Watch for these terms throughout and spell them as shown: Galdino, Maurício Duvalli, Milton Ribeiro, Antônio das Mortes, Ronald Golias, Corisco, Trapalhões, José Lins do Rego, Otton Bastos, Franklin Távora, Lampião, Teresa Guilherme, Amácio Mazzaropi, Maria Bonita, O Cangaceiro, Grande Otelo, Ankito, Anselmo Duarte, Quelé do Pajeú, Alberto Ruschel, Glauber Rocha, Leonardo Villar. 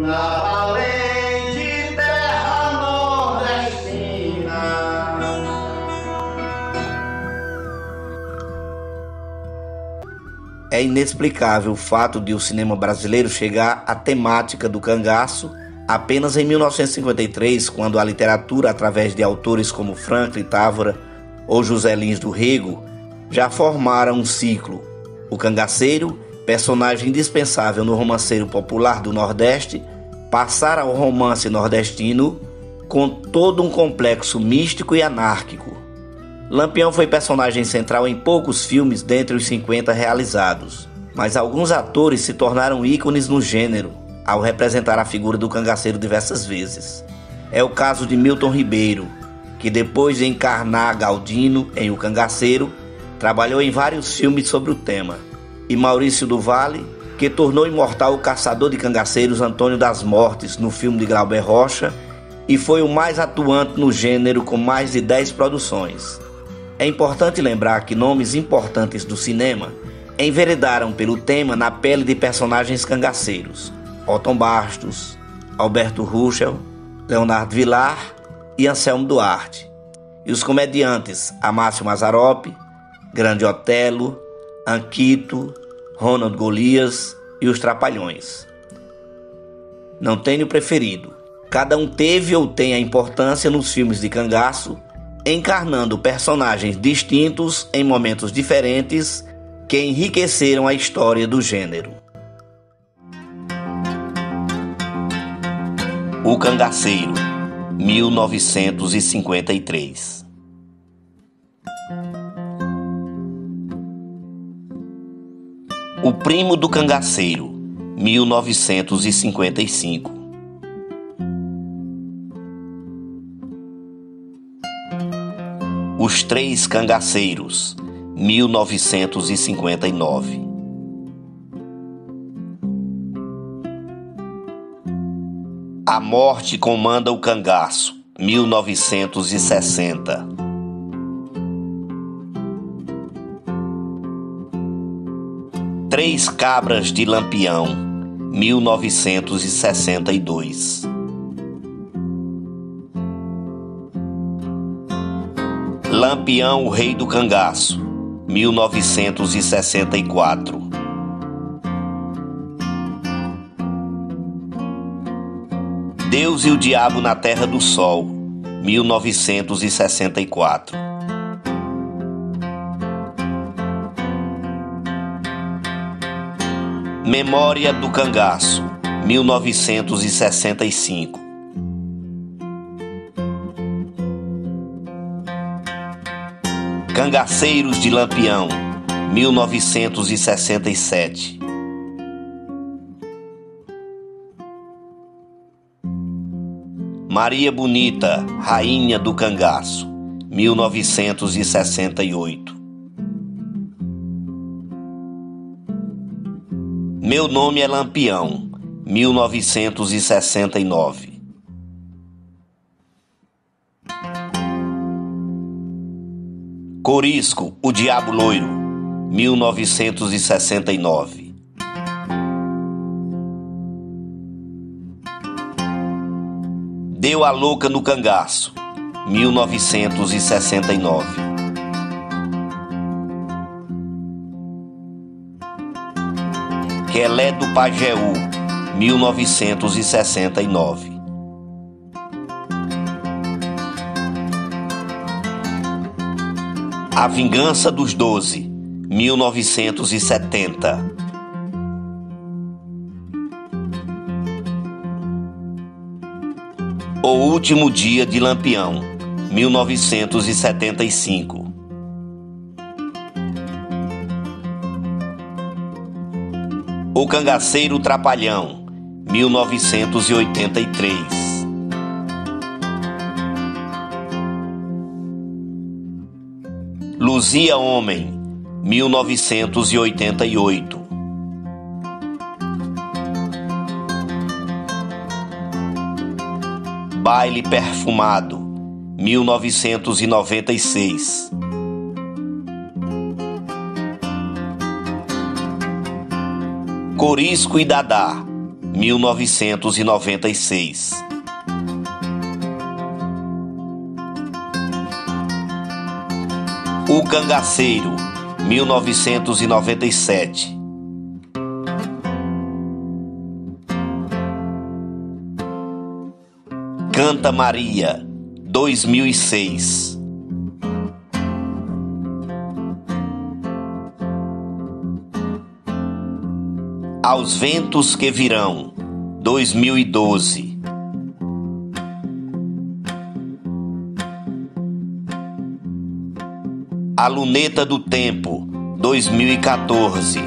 Na valente terra nordestina. É inexplicável o fato de o cinema brasileiro chegar à temática do cangaço apenas em 1953, quando a literatura, através de autores como Franklin Távora ou José Lins do Rego, já formaram um ciclo. O cangaceiro, personagem indispensável no romanceiro popular do Nordeste, passara ao romance nordestino com todo um complexo místico e anárquico. Lampião foi personagem central em poucos filmes dentre os 50 realizados, mas alguns atores se tornaram ícones no gênero ao representar a figura do cangaceiro diversas vezes. É o caso de Milton Ribeiro, que depois de encarnar Galdino em O Cangaceiro, trabalhou em vários filmes sobre o tema, e Maurício Duvalli, que tornou imortal o caçador de cangaceiros Antônio das Mortes no filme de Glauber Rocha, e foi o mais atuante no gênero com mais de 10 produções. É importante lembrar que nomes importantes do cinema enveredaram pelo tema na pele de personagens cangaceiros: Otton Bastos, Alberto Ruschel, Leonardo Villar e Anselmo Duarte. E os comediantes Amácio Mazzaropi, Grande Otelo, Ankito, Ronald Golias e os Trapalhões. Não tenho preferido. Cada um teve ou tem a importância nos filmes de cangaço, encarnando personagens distintos em momentos diferentes que enriqueceram a história do gênero. O Cangaceiro, 1953. O Primo do Cangaceiro, 1955. Os Três Cangaceiros, 1959. A Morte Comanda o Cangaço, 1960. Três Cabras de Lampião, 1962. Lampião, o Rei do Cangaço, 1964. Deus e o Diabo na Terra do Sol, 1964. Memória do Cangaço, 1965. Cangaceiros de Lampião, 1967. Maria Bonita, Rainha do Cangaço, 1968. Meu Nome é Lampião, 1969. Corisco, o Diabo Loiro, 1969. Deu a Louca no Cangaço, 1969. Quelé do Pajeú, 1969. A Vingança dos 12, 1970. O Último Dia de Lampião, 1975. O Cangaceiro Trapalhão, 1983. Luzia Homem, 1988. Baile Perfumado, 1996. Corisco e Dadá, 1996. O Cangaceiro, 1997. Canta Maria, 2006. Aos Ventos que Virão, 2012. A Luneta do Tempo, 2014.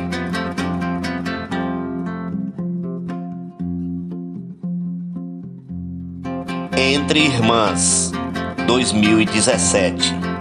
Entre Irmãs, 2017.